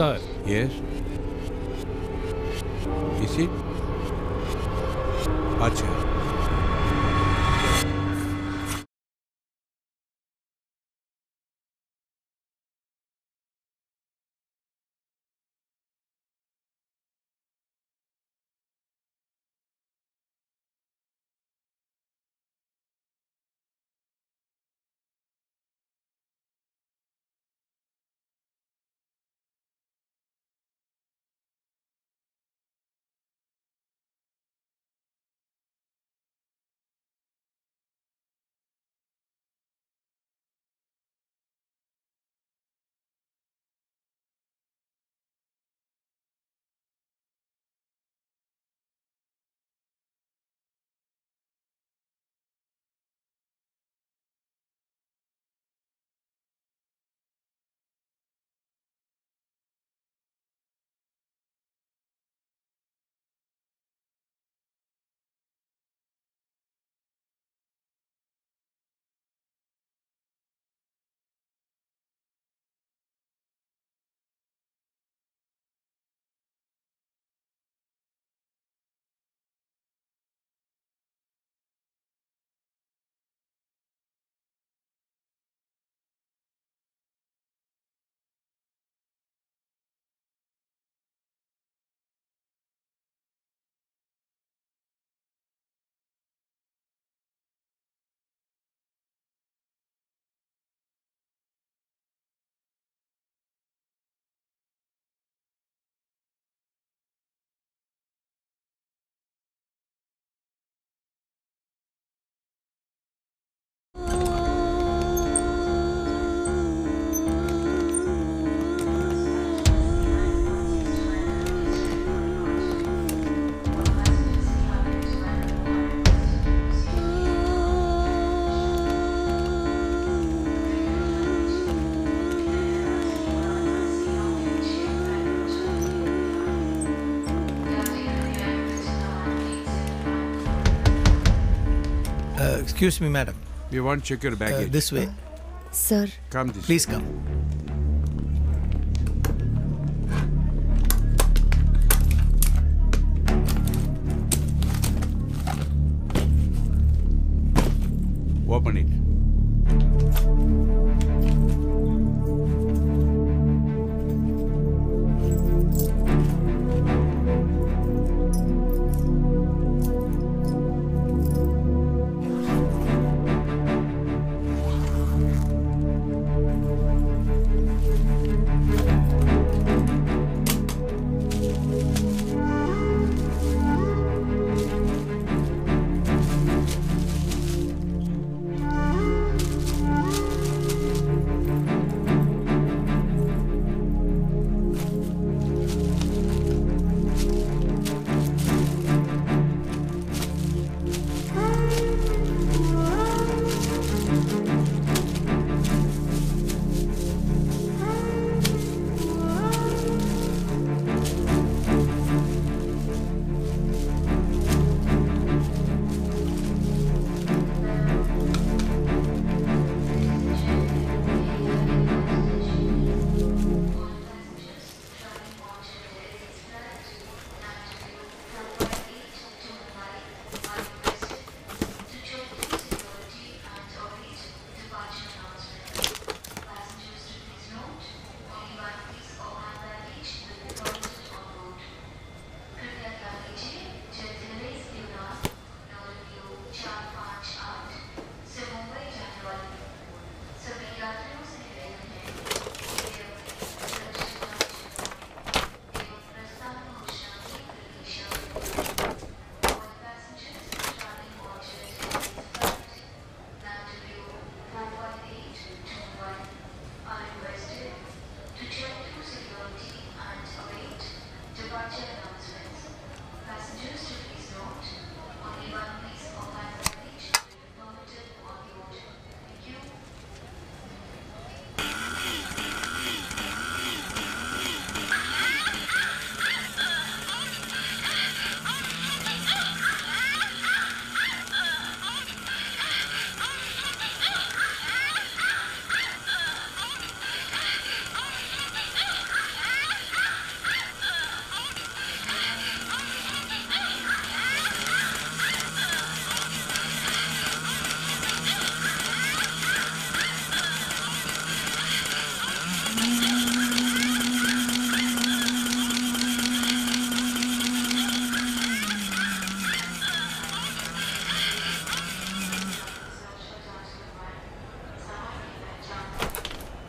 Sir. Yes? Is it? Acha. Excuse me, madam. You want to check your baggage? This way. Sir. Come this way. Please come. Open it.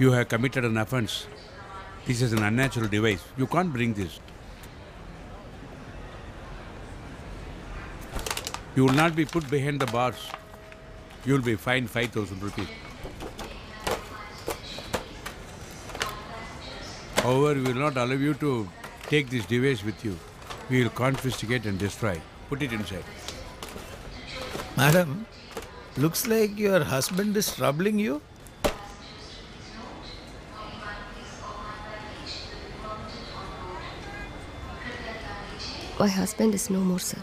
You have committed an offense. This is an unnatural device. You can't bring this. You will not be put behind the bars. You will be fined 5,000 rupees. However, we will not allow you to take this device with you. We will confiscate and destroy. Put it inside. Madam, looks like your husband is troubling you. My husband is no more, sir.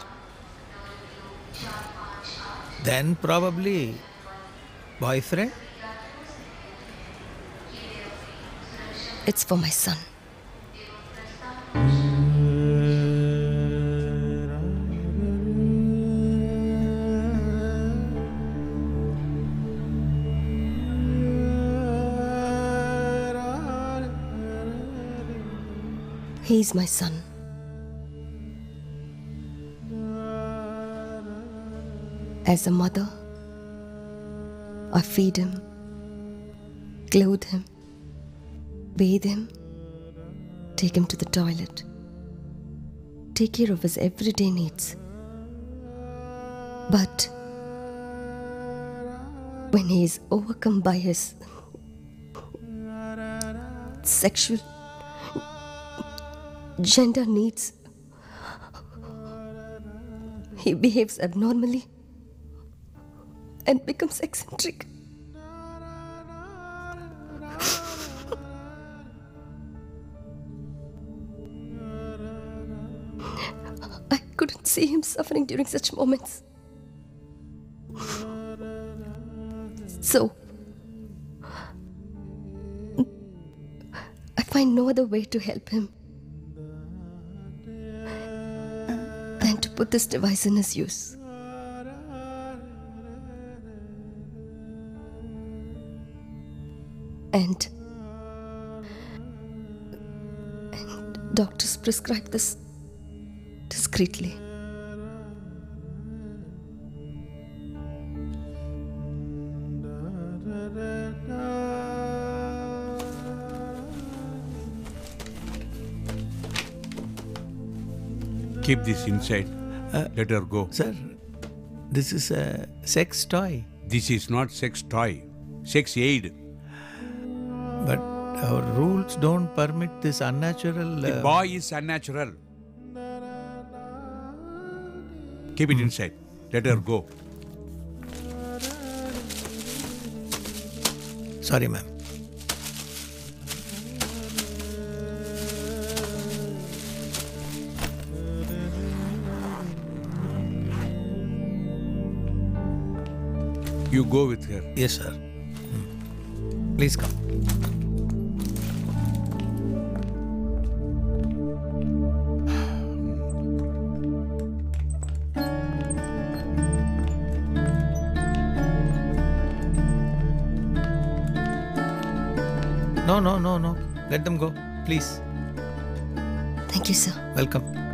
Then probably boyfriend? It's for my son. He's my son. As a mother, I feed him, clothe him, bathe him, take him to the toilet, take care of his everyday needs. But when he is overcome by his sexual gender needs, he behaves abnormally and becomes eccentric. I couldn't see him suffering during such moments. So, I find no other way to help him than to put this device in his use. And doctors prescribe this discreetly. Keep this inside. Let her go. Sir, this is a sex toy. This is not sex toy. Sex aid. But our rules don't permit this unnatural... The boy is unnatural. Keep it inside. Let her go. Sorry, ma'am. You go with her. Yes, sir. Please come. No. Let them go, please. Thank you, sir. Welcome.